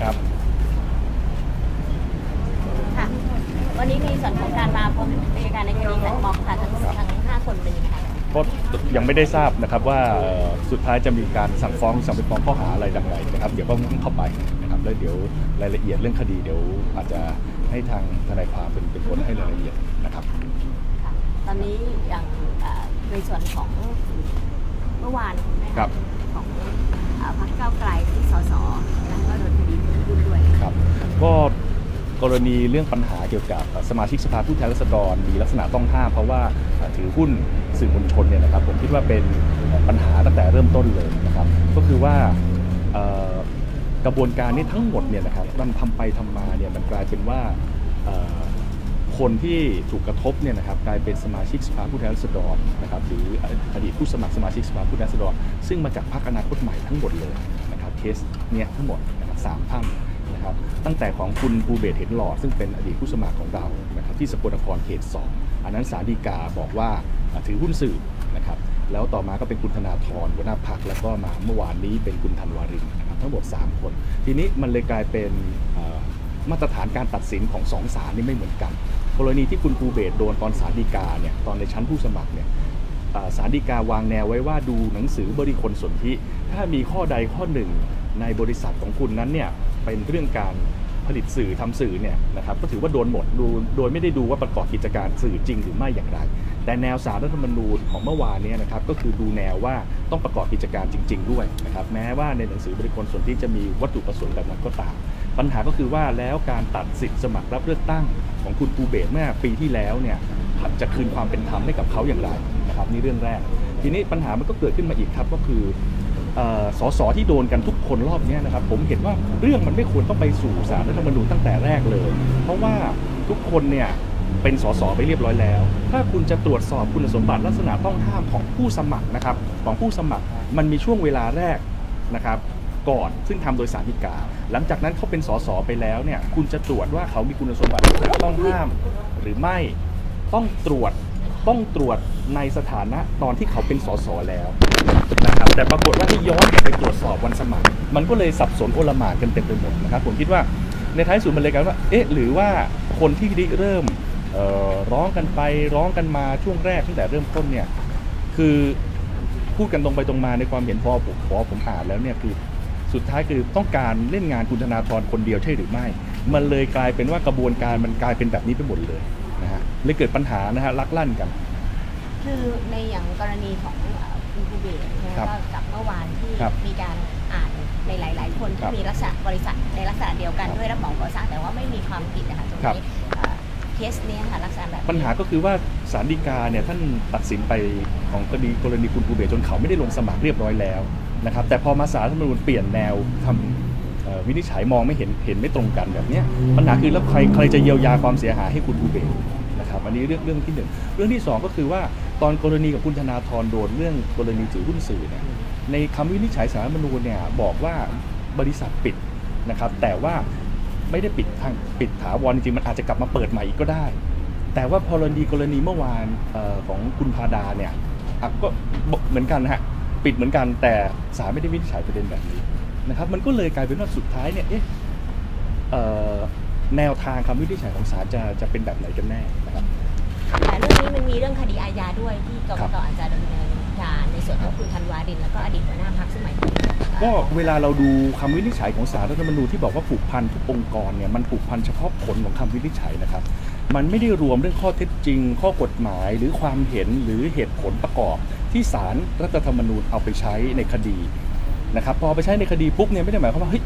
ครับค่ะวันนี้มีส่วนของการมาพบผู้การในคดีแบล็คม็อบค่ะทั้ง5คนเป็นยังไงเพราะยังไม่ได้ทราบนะครับว่าสุดท้ายจะมีการสั่งฟ้องข้อหาอะไรดังไรนะครับเดี๋ยวก็ต้องเข้าไปนะครับแล้วเดี๋ยวรายละเอียดเรื่องคดีเดี๋ยวอาจจะให้ทางทนายความเป็นคนให้รายละเอียดนะครับตอนนี้อย่างในส่วนของเมื่อวานนะครับของพรรคก้าวไกลที่ส.ส.นั้นก็โดนคดีขึ้นด้วยครับก็กรณีเรื่องปัญหาเกี่ยวกับสมาชิกสภาผู้แทนราษฎรมีลักษณะต้องห้ามเพราะว่าถือหุ้นสื่อมวลชนเนี่ยนะครับผมคิดว่าเป็นปัญหาตั้งแต่เริ่มต้นเลยนะครับก็คือว่ากระบวนการนี้ทั้งหมดเนี่ยนะครับมันทำไปทำมาเนี่ยมันกลายเป็นว่าคนที่ถูกกระทบเนี่ยนะครับกลายเป็นสมาชิกสภาผู้แทนราษฎรนะครับหรืออดีตผู้สมัครสมาชิกสภาผู้แทนราษฎรซึ่งมาจากพรรคอนาคตใหม่ทั้งหมดเลยนะครับเคสเนี่ยทั้งหมดนะครับ3 ท่านนะครับตั้งแต่ของคุณภูเบศเห็นหลอดซึ่งเป็นอดีตผู้สมัครของเรานะครับที่สกลนครเขต2อันนั้นศาลฎีกาบอกว่าถือหุ้นสื่อนะครับแล้วต่อมาก็เป็นคุณธนาธรหัวหน้าพรรคแล้วก็มาเมื่อวานนี้เป็นคุณธันวารินนะครับทั้งหมด3 คนทีนี้มันเลยกลายเป็นมาตรฐานการตัดสินของ2 ศาลนี่ไม่เหมือนกันกรณีที่คุณภูเบศโดนตอนศาลฎีกาเนี่ยตอนในชั้นผู้สมัครเนี่ยศาลฎีกาวางแนวไว้ว่าดูหนังสือบริคลสนธิถ้ามีข้อใดข้อหนึ่งในบริษัทของคุณนั้นเนี่ยเป็นเรื่องการผลิตสื่อทำสื่อเนี่ยนะครับก็ถือว่าโดนหมดดูโดยไม่ได้ดูว่าประกอบกิจการสื่อจริงหรือไม่อย่างไรแต่แนวสารรัฐธรรมนูญของเมื่อวานนี้นะครับก็คือดูแนวว่าต้องประกอบกิจการจริงๆด้วยนะครับแม้ว่าในหนังสือบริคลสนธิจะมีวัตถุประสงค์แบบนั้นก็ตามปัญหาก็คือว่าแล้วการตัดสิทธิสมัครรับเลือกตั้งของคุณภูเบศเมื่อปีที่แล้วเนี่ยจะคืนความเป็นธรรมให้กับเขาอย่างไรนะครับนี่เรื่องแรกทีนี้ปัญหามันก็เกิดขึ้นมาอีกครับก็คือสสที่โดนกันทุกคนรอบนี้นะครับผมเห็นว่าเรื่องมันไม่ควรต้องไปสู่ศาลรัฐธรรมนูญตั้งแต่แรกเลยเพราะว่าทุกคนเนี่ยเป็นสสไปเรียบร้อยแล้วถ้าคุณจะตรวจสอบคุณสมบัติลักษณะต้องห้ามของผู้สมัครนะครับของผู้สมัครมันมีช่วงเวลาแรกนะครับก่อนซึ่งทำโดยศาลฎีกาหลังจากนั้นเขาเป็นสสไปแล้วเนี่ยคุณจะตรวจว่าเขามีคุณสมบัติต้องห้ามหรือไม่ต้องตรวจในสถานะตอนที่เขาเป็นสสแล้วนะครับแต่ปรากฏว่าที่ย้อนกลับไปตรวจสอบวันสมัครมันก็เลยสับสนโอลหม่านกันเต็มไปหมดนะครับผมคิดว่าในท้ายสุดมันเลยกลายว่าเอ๊ะหรือว่าคนที่เริ่มร้องกันไปร้องกันมาช่วงแรกตั้งแต่เริ่มต้นเนี่ยคือพูดกันตรงไปตรงมาในความเห็นพอผมอ่านแล้วเนี่ยคือสุดท้ายคือต้องการเล่นงานคุณธนาธรคนเดียวใช่หรือไม่มันเลยกลายเป็นว่ากระบวนการมันกลายเป็นแบบนี้ไปหมดเลยนะฮะเลยเกิดปัญหานะฮะลักลั่นกันคือในอย่างกรณีของคุณภูเบศก็จากเมื่อวานที่มีการอ่านในหลายๆคนที่มีลักษณะบริษัทในลักษณะเดียวกันด้วยรับเหมาก่อสร้างแต่ว่าไม่มีความผิดนะคะตรงนี้เคสนี้ค่ะลักษณะแบบปัญหาก็คือว่าศาลฎีกาเนี่ยท่านตัดสินไปของกรณีคุณภูเบศจนเขาไม่ได้ลงสมัครเรียบร้อยแล้วนะครับแต่พอมาศาลรัฐธรรมนูญเปลี่ยนแนวทำวินิจฉัยมองไม่เห็นไม่ตรงกันแบบนี้ปัญหาคือแล้วใครจะเยียวยาความเสียหายให้คุณภูเบศนะครับอันนี้เรื่องที่1เรื่องที่2ก็คือว่าตอนกรณีกับคุณธนาธรโดนเรื่องกรณีถือหุ้นสื่อเนี่ยในคำวินิจฉัยศาลรัฐธรรมนูญเนี่ยบอกว่าบริษัทปิดนะครับแต่ว่าไม่ได้ปิดถาวรจริงมันอาจจะกลับมาเปิดใหม่อีกก็ได้แต่ว่ากรณีเมื่อวานของคุณพาดาเนี่ยก็เหมือนกันฮะปิดเหมือนกันแต่ศาลไม่ได้วินิจฉัยประเด็นแบบนี้นะครับมันก็เลยกลายเป็นว่าสุดท้ายเนี่ยแนวทางคำวินิจฉัยของศาลจะเป็นแบบไหนกันแน่นะครับแต่เรื่องนี้มันมีเรื่องคดีอาญาด้วยที่กรกตอาจจะดำเนินการในส่วนของคุณธันวารินแล้วก็อดีตหัวหน้าพรรคสมัยก็เวลาเราดูคำวินิจฉัยของศาลรัฐธรรมนูญที่บอกว่าผูกพันทุกองค์กรเนี่ยมันผูกพันเฉพาะผลของคำวินิจฉัยนะครับมันไม่ได้รวมเรื่องข้อเท็จจริงข้อกฎหมายหรือความเห็นหรือเหตุผลประกอบที่ศาลรัฐธรรมนูญเอาไปใช้ในคดีนะครับพอไปใช้ในคดีปุ๊บเนี่ยไม่ได้หมายความว่าเฮ้ย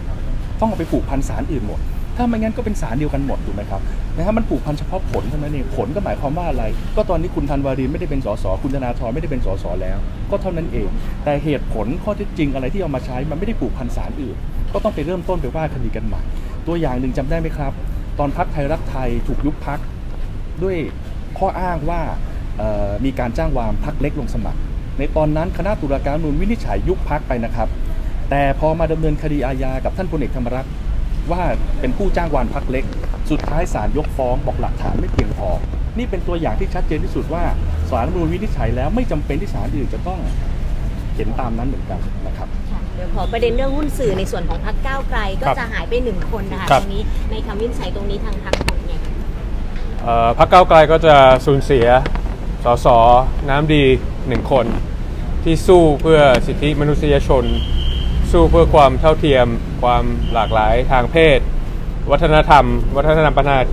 ต้องเอาไปผูกพันศาลอื่นหมดถ้าไม่งั้นก็เป็นศาลเดียวกันหมดถูกไหมครับนะครับมันผูกพันเฉพาะผลเท่านั้นเองผลก็หมายความว่าอะไรก็ตอนนี้คุณธันวารินไม่ได้เป็นสสคุณธนาธรไม่ได้เป็นสสแล้วก็เท่านั้นเองแต่เหตุผลข้อเท็จจริงอะไรที่เอามาใช้มันไม่ได้ผูกพันศาลอื่นก็ต้องไปเริ่มต้นไปว่าคดีกันใหม่ตัวอย่างหนึ่งจำได้ไหมครับตอนพรรคไทยรักไทยถูกยุบพรรคด้วยข้ออ้างว่ามีการจ้างวานพรรคเล็กลงสมัครในตอนนั้นคณะตุลาการนูนวินิจฉัยยุบพรรคไปนะครับแต่พอมาดำเนินคดีอาญากับท่านพลเอกธรรมรัตน์ว่าเป็นผู้จ้างวานพรรคเล็กสุดท้ายศาลยกฟ้องบอกหลักฐานไม่เพียงพอนี่เป็นตัวอย่างที่ชัดเจนที่สุดว่าศาลนูนวินิจฉัยแล้วไม่จำเป็นที่ศาลอื่นจะต้องเห็นตามนั้นเหมือนกันนะครับ เดี๋ยวขอประเด็นเรื่องหุ้นสื่อในส่วนของพรรคก้าวไกลก็จะหายไป1คนนะคะตรงนี้ในคำวินิจฉัยตรงนี้ทางพรรคของไงพรรคก้าวไกลก็จะสูญเสียส.ส.น้ำดี1คนที่สู้เพื่อสิทธิมนุษยชนสู้เพื่อความเท่าเทียมความหลากหลายทางเพศวัฒนธรรม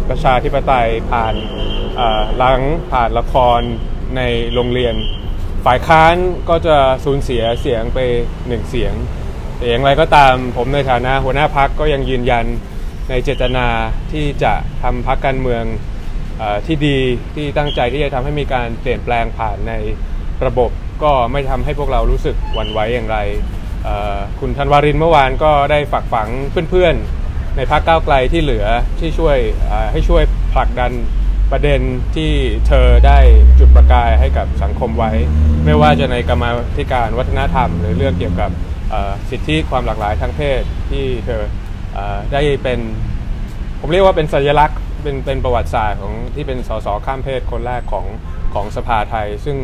ประชาธิปไตยผ่านผ่านละครในโรงเรียนฝ่ายค้านก็จะสูญเสียเสียงไป1เสียงแต่อย่างไรก็ตามผมในฐานะหัวหน้าพรรคก็ยังยืนยันในเจตนาที่จะทำพรรคการเมืองที่ดีที่ตั้งใจที่จะทำให้มีการเปลี่ยนแปลงผ่านในระบบก็ไม่ทำให้พวกเรารู้สึกหวั่นไหวอย่างไรคุณธันวารินทร์เมื่อวานก็ได้ฝากฝังเพื่อนๆในพรรคก้าวไกลที่เหลือที่ช่วยให้ช่วยผลักดันประเด็นที่เธอได้จุดประกายให้กับสังคมไว้ไม่ว่าจะในกรรมาธิการวัฒนธรรมหรือเรื่องเกี่ยวกับสิทธิความหลากหลายทางเพศที่เธอได้เป็นผมเรียกว่าเป็นสัญลักษณ์เป็นประวัติศาสตร์ของที่เป็นส.ส.ข้ามเพศคนแรกของสภาไทยซึ่ง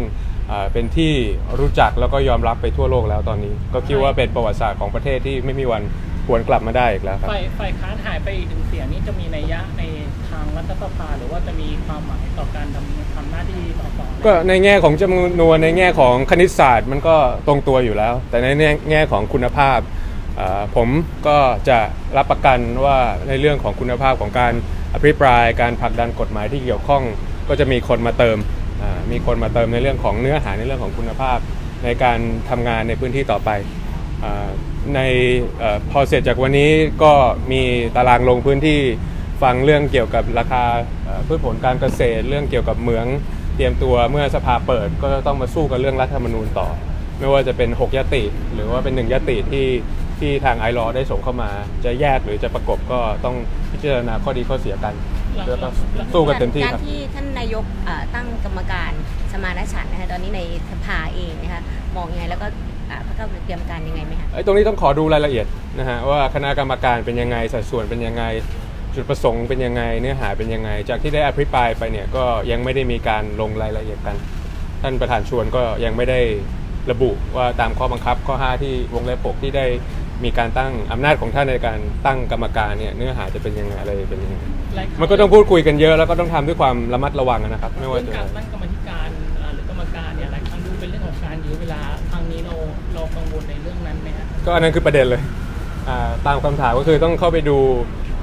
เป็นที่รู้จักแล้วก็ยอมรับไปทั่วโลกแล้วตอนนี้ก็คิดว่าเป็นประวัติศาสตร์ของประเทศที่ไม่มีวันหวนกลับมาได้อีกแล้วครับฝ่ายค้านหายไปอีก1เสียงนี้จะมีนัยยะในทางรัฐสภาหรือว่าจะมีความหมายต่อการทำหน้าที่ต่อไปก็ในแง่ของจำนวนในแง่ของคณิตศาสตร์มันก็ตรงตัวอยู่แล้วแต่ในแง่ของคุณภาพผมก็จะรับประกันว่าในเรื่องของคุณภาพของการอภิปรายการผลักดันกฎหมายที่เกี่ยวข้องก็จะมีคนมาเติมในเรื่องของเนื้อหาในเรื่องของคุณภาพในการทำงานในพื้นที่ต่อไปพอเสร็จจากวันนี้ก็มีตารางลงพื้นที่ฟังเรื่องเกี่ยวกับราคาพืชผลการเกษตรเรื่องเกี่ยวกับเหมืองเตรียมตัวเมื่อสภาเปิดก็ต้องมาสู้กับเรื่องรัฐธรรมนูญต่อไม่ว่าจะเป็น6ยติหรือว่าเป็น1ยติที่ทางไอลอได้ส่งเข้ามาจะแยกหรือจะประกบก็ต้องพิจารณาข้อดีข้อเสียกันแล้วก็สู้กันเต็มที่ครับการที่ท่านนายกตั้งกรรมการสมานฉันท์นะคะตอนนี้ในสภาเองนะคะมองยังไงแล้วก็พรรคก้าวไกลเตรียมการยังไงไหมคะตรงนี้ต้องขอดูรายละเอียดนะฮะว่าคณะกรรมการเป็นยังไงสัดส่วนเป็นยังไงจุดประสงค์เป็นยังไงเนื้อหาเป็นยังไงจากที่ได้อภิปรายไปเนี่ยก็ยังไม่ได้มีการลงรายละเอียดกันท่านประธานชวนก็ยังไม่ได้ระบุว่าตามข้อบังคับข้อ5ที่วงเล็บ6ที่ได้มีการตั้งอำนาจของท่านในการตั้งกรรมการเนี่ยเนื้อหาจะเป็นยังไงอะไรเป็นยังไงมันก็ต้องพูดคุยกันเยอะแล้วก็ต้องทำด้วยความระมัดระวังนะครับไม่ว่าจะการตั้งกรรมการหรือกรรมการเนี่ยหลายครั้งดูเป็นเรื่องของการยื้อเวลาทางนี้เรากังวลในเรื่องนั้นไหมครับก็อันนั้นคือประเด็นเลยตามคำถามก็คือต้องเข้าไปดู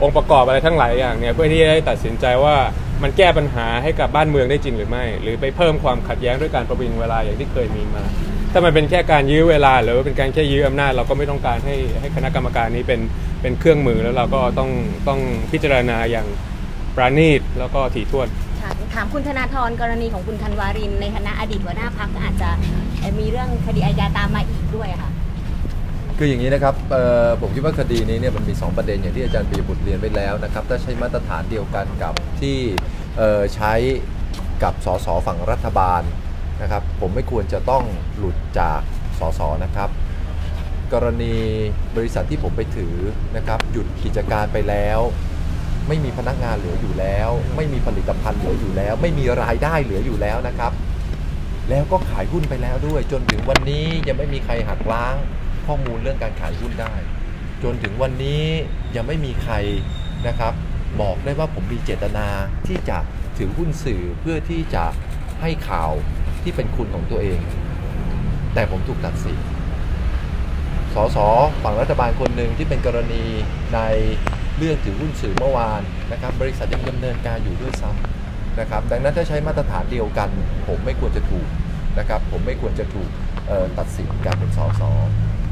องค์ประกอบอะไรทั้งหลายอย่างเนี่ยเพื่อที่จะได้ตัดสินใจว่ามันแก้ปัญหาให้กับบ้านเมืองได้จริงหรือไม่หรือไปเพิ่มความขัดแย้งด้วยการประวิงเวลาอย่างที่เคยมีมาถ้ามันเป็นแค่การยื้อเวลาหรือว่าเป็นการแค่ยื้ออำนาจเราก็ไม่ต้องการให้คณะกรรมการนี้เป็นเครื่องมือแล้วเราก็ต้องพิจารณาอย่างปราณีตแล้วก็ถี่ถ้วนถามคุณธนาธรกรณีของคุณธันวารินทร์ในฐานะอดีตหัวหน้าพรรคอาจจะมีเรื่องคดีอาญาตามมาอีกด้วยค่ะคืออย่างนี้นะครับผมคิดว่าคดีนี้เนี่ยมันมี2ประเด็นอย่างที่อาจารย์ปิยบุตรเรียนไว้แล้วนะครับถ้าใช้มาตรฐานเดียวกันกับที่ใช้กับส.ส.ฝั่งรัฐบาลนะครับผมไม่ควรจะต้องหลุดจากส.ส.นะครับกรณีบริษัทที่ผมไปถือนะครับหยุดกิจการไปแล้วไม่มีพนักงานเหลืออยู่แล้วไม่มีผลิตภัณฑ์เหลืออยู่แล้วไม่มีรายได้เหลืออยู่แล้วนะครับแล้วก็ขายหุ้นไปแล้วด้วยจนถึงวันนี้ยังไม่มีใครหักล้างข้อมูลเรื่องการขายหุ้นได้จนถึงวันนี้ยังไม่มีใครนะครับบอกได้ว่าผมมีเจตนาที่จะถือหุ้นสื่อเพื่อที่จะให้ข่าวที่เป็นคุณของตัวเองแต่ผมถูกตัดสินส.ส.ฝั่งรัฐบาลคนหนึ่งที่เป็นกรณีในเรื่องถือหุ้นสื่อเมื่อวานนะครับบริษัทยังดำเนินการอยู่ด้วยซ้ำนะครับดังนั้นถ้าใช้มาตรฐานเดียวกันผมไม่ควรจะถูกนะครับผมไม่ควรจะถูกตัดสินการเป็นส.ส.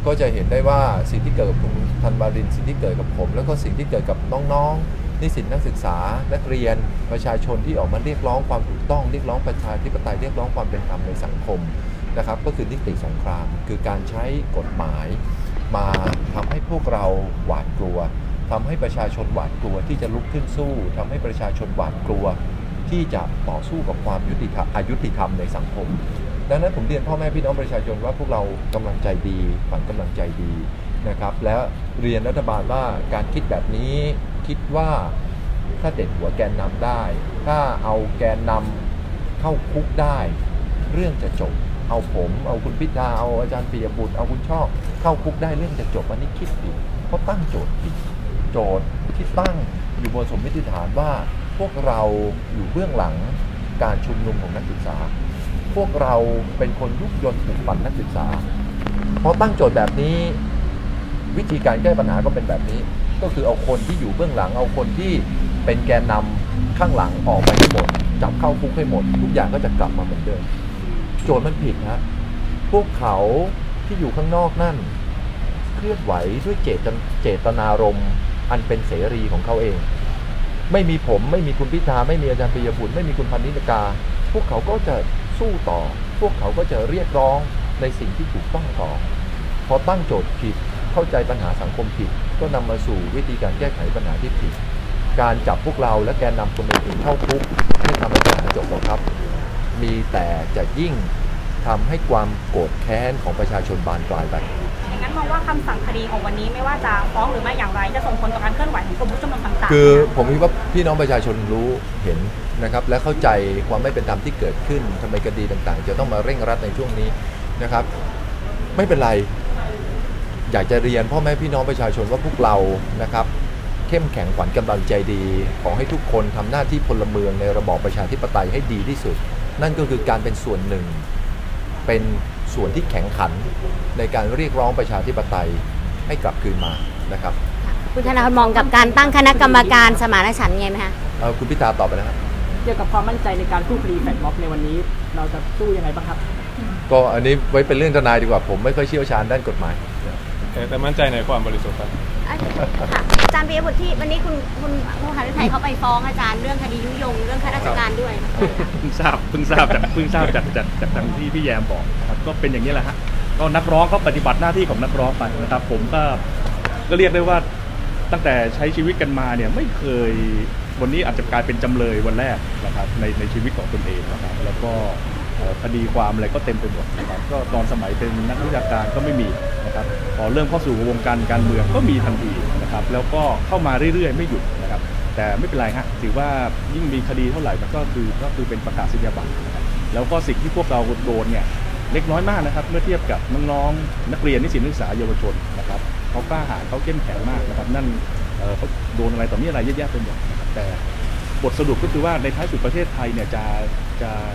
ก็จะเห็นได้ว่าสิ่งที่เกิดกับคุณธันวารินทร์สิ่งที่เกิดกับผมแล้วก็สิ่งที่เกิดกับน้องๆนิสิตนักศึกษานักเรียนประชาชนที่ออกมาเรียกร้องความถูกต้องเรียกร้องประชาธิปไตยเรียกร้องความเป็นธรรมในสังคมนะครับก็คือนิติสงครามคือการใช้กฎหมายมาทำให้พวกเราหวาดกลัวทำให้ประชาชนหวาดกลัวที่จะลุกขึ้นสู้ทำให้ประชาชนหวาดกลัวที่จะต่อสู้กับความอยุติธรรมในสังคมดังนั้นผมเรียนพ่อแม่พี่น้องประชาชนว่าพวกเรากำลังใจดีฝันกำลังใจดีนะครับแล้วเรียนรัฐบาลว่าการคิดแบบนี้คิดว่าถ้าเด็ดหัวแกนนำได้ถ้าเอาแกนนำเข้าคุกได้เรื่องจะจบ เอาผมเอาคุณพิธาเอาอาจารย์ปิยบุตรเอาคุณชอบเข้าคุกได้เรื่องจะจบอันนี้คิดผิดเพราะตั้งโจทย์ผิดโจทย์ที่ตั้งอยู่บนสมมติฐานว่าพวกเราอยู่เบื้องหลังการชุมนุมของนักศึกษาพวกเราเป็นคนยุยงปลุกปั่นนักศึกษาพอตั้งโจทย์แบบนี้วิธีการแก้ปัญหาก็เป็นแบบนี้ก็คือเอาคนที่อยู่เบื้องหลังเอาคนที่เป็นแกนนำข้างหลังออกไปให้หมดจับเข้าคุกให้หมดทุกอย่างก็จะกลับมาเหมือนเดิมโจทย์มันผิดนะพวกเขาที่อยู่ข้างนอกนั่นเคลื่อนไหวด้วยเจตนารมณ์อันเป็นเสรีของเขาเองไม่มีผมไม่มีคุณพิธาไม่มีอาจารย์ปิยบุตรไม่มีคุณพนิกาพวกเขาก็จะสู้ต่อพวกเขาก็จะเรียกร้องในสิ่งที่ถูกต้องต่อพอตั้งโจทย์ผิดเข้าใจปัญหาสังคมผิดก็นำมาสู่วิธีการแก้ไขปัญหาที่ผิดการจับพวกเราและแกนนำคนอื่นเข้าคุกไม่ทำให้ปัญหาจบหรอกครับมีแต่จะยิ่งทำให้ความโกรธแค้นของประชาชนบานปลายไปอย่างนั้นมองว่าคำสั่งคดีของวันนี้ไม่ว่าจะฟ้องหรือไม่อย่างไรจะส่งผลต่อการเคลื่อนไหวของกลุ่มผู้ชุมนุมต่างๆคือผมคิดว่าพี่น้องประชาชนรู้เห็นนะครับและเข้าใจความไม่เป็นธรรมที่เกิดขึ้นทำไมคดีต่างๆจะต้องมาเร่งรัดในช่วงนี้นะครับไม่เป็นไรอยากจะเรียนพ่อแม่พี่น้องประชาชนว่าพวกเรานะครับเข้มแข็งขวัญกำลังใจดีขอให้ทุกคนทำหน้าที่พลเมืองในระบอบประชาธิปไตยให้ดีที่สุดนั่นก็คือการเป็นส่วนหนึ่งเป็นส่วนที่แข็งขันในการเรียกร้องประชาธิปไตยให้กลับคืนมานะครับคุณธนาธรมองกับการตั้งคณะกรรมการสมานฉันท์ไงไหมคะคุณพิธาตอบไปนะครับเกี่ยวกับความมั่นใจในการสู้คดีแฟลชม็อบในวันนี้เราจะสู้ยังไงบ้างครับก็อันนี้ไว้เป็นเรื่องทนายดีกว่าผมไม่ค่อยเชี่ยวชาญด้านกฎหมายแต่มั่นใจในความบริสุทธิ์ครับอาจารย์ปิยบุตรที่วันนี้คุณมหาวิทยาลัยเขาไปฟ้องอาจารย์เรื่องคดียุยงเรื่องข้าราชการด้วยเพิ่งทราบจากทางที่พี่แยมบอกครับก็เป็นอย่างนี้แหละฮะก็นักร้องก็ปฏิบัติหน้าที่ของนักร้องไปนะครับผมก็เรียกได้ว่าตั้งแต่ใช้ชีวิตกันมาเนี่ยไม่เคยวันนี้อาจจะกลายเป็นจำเลยวันแรกนะครับในชีวิตของตนเองนะครับแล้วก็คดีความอะไรก็เต็มไปหมดนะครับก็ตอนสมัยเป็นนักวิชาการก็ไม่มีนะครับพอเริ่มเข้าสู่วงการการเมืองก็มีทันทีนะครับแล้วก็เข้ามาเรื่อยๆไม่หยุดนะครับแต่ไม่เป็นไรฮะถือว่ายิ่งมีคดีเท่าไหร่มันก็คือเป็นประกาศนียบัตรนะครับแล้วก็สิ่งที่พวกเราโดนเนี่ยเล็กน้อยมากนะครับเมื่อเทียบกับน้องๆนักเรียนนิสิตนักศึกษาเยาวชนนะครับเขากล้าหาญเขาเข้มแข็งมากนะครับนั่นเขาโดนอะไรต่อมีอะไรเยอะแยะไปหมดแต่บทสรุปก็คือว่าในท้ายสุดประเทศไทยเนี่ย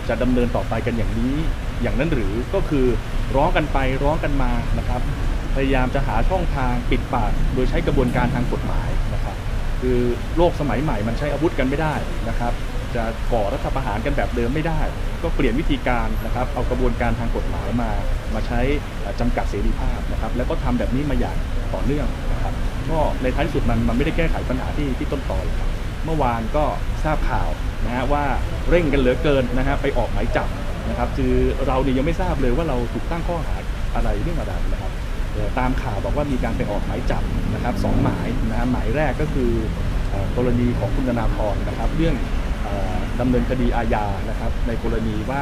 จะดำเนินต่อไปกันอย่างนี้อย่างนั้นหรือก็คือร้องกันไปร้องกันมานะครับพยายามจะหาช่องทางปิดปากโดยใช้กระบวนการทางกฎหมายนะครับคือโลกสมัยใหม่มันใช้อาวุธกันไม่ได้นะครับจะก่อรัฐประหารกันแบบเดิมไม่ได้ก็เปลี่ยนวิธีการนะครับเอากระบวนการทางกฎหมายมาใช้จำกัดเสรีภาพนะครับแล้วก็ทำแบบนี้มาอย่างต่อเนื่องนะครับก็ในท้ายสุดมันไม่ได้แก้ไขปัญหาที่ต้นตอเมื่อวานก็ทราบข่าวนะฮะว่าเร่งกันเหลือเกินนะฮะไปออกหมายจับนะครับคือเราเนี่ยยังไม่ทราบเลยว่าเราถูกตั้งข้อหาอะไรเรื่องอะไรนะครับตามข่าวบอกว่ามีการไปออกหมายจับนะครับ2หมายนะฮะหมายแรกก็คือกรณีของคุณธนาธรนะครับเรื่องดำเนินคดีอาญานะครับในกรณีว่า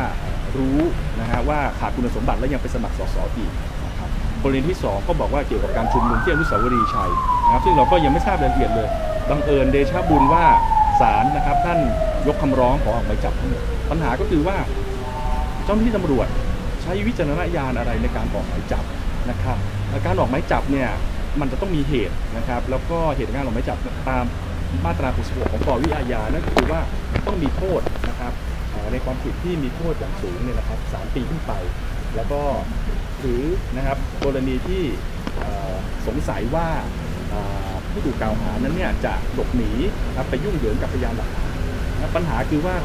รู้นะฮะว่าขาดคุณสมบัติและยังไปสมัครสสอีกนะครับกรณีที่2ก็บอกว่าเกี่ยวกับการชุมนุมที่อนุสาวรีย์ชัยนะครับซึ่งเราก็ยังไม่ทราบรายละเอียดเลยบังเอิญเดชะบุญว่าศาลนะครับท่านยกคำร้องขอออกหมายจับปัญหาก็คือว่าเจ้าหน้าที่ตำรวจใช้วิจารณญาณอะไรในการออกหมายจับนะครับการออกหมายจับเนี่ยมันจะต้องมีเหตุนะครับแล้วก็เหตุการออกหมายจับตามมาตรา66ของกฎวิอาญานั่นคือว่าต้องมีโทษนะครับในความผิดที่มีโทษอย่างสูงเนี่ยนะครับ3 ปีขึ้นไปแล้วก็หรือนะครับกรณีที่สงสัยว่าผู้ถูกกล่าวหานั้นเนี่ยจะหลบหนีนะครับไปยุ่งเหยิงกับพยานหลักฐานปัญหาคือว่า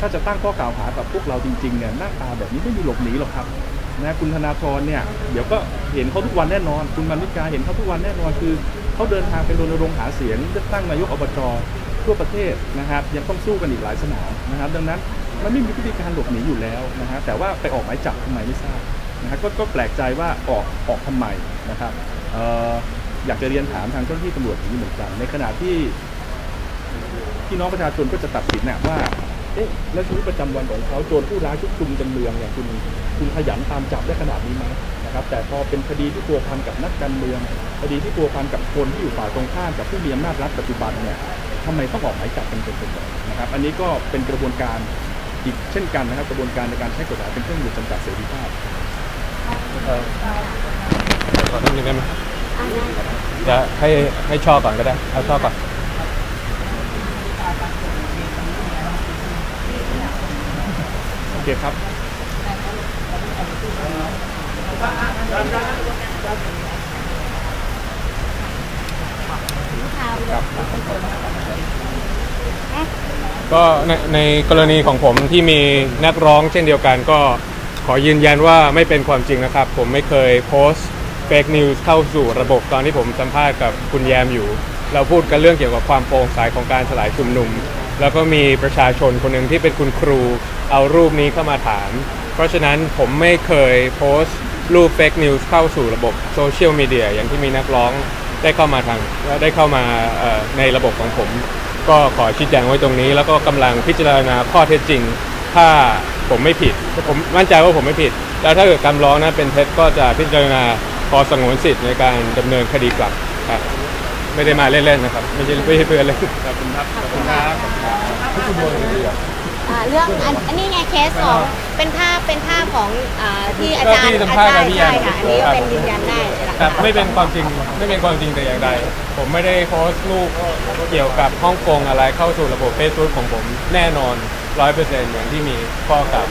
ถ้าจะตั้งข้อกล่าวหากับพวกเราจริงๆเนี่ยหน้าตาแบบนี้ไม่มีหลบหนีหรอกครับนะคุณธนาธรเนี่ยเดี๋ยวก็เห็นเขาทุกวันแน่นอนคุณมณิกาเห็นเขาทุกวันแน่นอนคือเขาเดินทางไปรณรงค์หาเสียงเลือกตั้งนายกอบจทั่วประเทศนะครับยังต้องสู้กันอีกหลายสนามนะครับดังนั้นมันไม่มีวิธีการหลบหนีอยู่แล้วนะฮะแต่ว่าไปออกหมายจับทำไมไม่ทราบนะฮะก็แปลกใจว่าออกทำไมนะครับอยากจะเรียนถามทางเจ้าหน้าที่ตำรวจอย่างนี้เหมือนกันในขณะที่พี่น้องประชาชนก็จะตัดสินนะว่าเอ๊ะแล้วชีวิตประจำวันของเขาโจรผู้ร้ายชุกชุมจำเมืองเนี่ยคุณขยันตามจับได้ขนาดนี้ไหมนะครับแต่พอเป็นคดีที่ตัวพันกับนักการเมืองคดีที่ตัวพันกับคนที่อยู่ฝ่ายตรงข้ามกับผู้มีอำนาจรัฐปัจจุบันเนี่ยทำไมต้องออกหมายจับเป็นนะครับอันนี้ก็เป็นกระบวนการ อีกเช่นกันนะครับกระบวนการในการใช้กฎหมายเป็นเครื่องมือจำกัดเสรีภาพขอนิดนึงได้ไหมจะให้ชอบก่อนก็ได้เอาชอบก่อนโอเคครับก็ในกรณีของผมที่มีนักร้องเช่นเดียวกันก็ขอยืนยันว่าไม่เป็นความจริงนะครับผมไม่เคยโพสต์เฟกนิวส์เข้าสู่ระบบตอนที่ผมสัมภาษณ์กับคุณแยมอยู่เราพูดกันเรื่องเกี่ยวกับความโปร่งใสของการสลายชุมนุมแล้วก็มีประชาชนคนหนึ่งที่เป็นคุณครูเอารูปนี้เข้ามาถามเพราะฉะนั้นผมไม่เคยโพสต์รูปเฟกนิวส์เข้าสู่ระบบโซเชียลมีเดียอย่างที่มีนักร้องได้เข้ามาในระบบของผมก็ขอชี้แจงไว้ตรงนี้แล้วก็กำลังพิจารณาข้อเท็จจริงถ้าผมไม่ผิดผมมั่นใจว่าผมไม่ผิดแล้วถ้าเกิดคำร้องนั้นเป็นเท็จก็จะพิจารณาขอสงวนสิทธิ์ในการดำเนินคดีกลับครับไม่ได้มาเล่นๆนะครับไม่ใช่เพื่อนเลยขอบคุณครับขอบคุณครับเรื่องอันนี้ไงเคสของเป็นภาพของที่อาจารย์ใช่ค่ะอันนี้เป็นยืนยันได้ครับไม่เป็นความจริงแต่อย่างใดผมไม่ได้โพสต์รูปเกี่ยวกับฮ่องกงอะไรเข้าสู่ระบบ Facebook ของผมแน่นอน 100% อย่างที่มีข้อกล่าว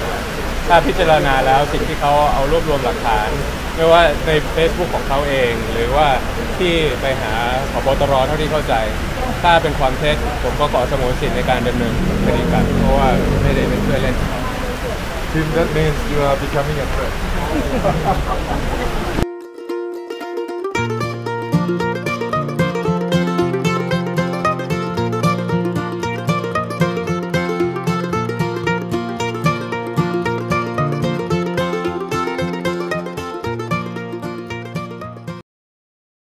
ถ้าพิจารณาแล้วสิ่งที่เขาเอารวบรวมหลักฐานไม่ว่าใน Facebook ของเขาเองหรือว่าที่ไปหาผบ.ตร.เท่าที่เข้าใจถ้าเป็นความเท็จผมก็ขอสงวนสิทธิ์ในการดำเนินคดีกันเพราะว่าไม่ได้เป็นเพื่อนเล่นTim, that means you are becoming a friend.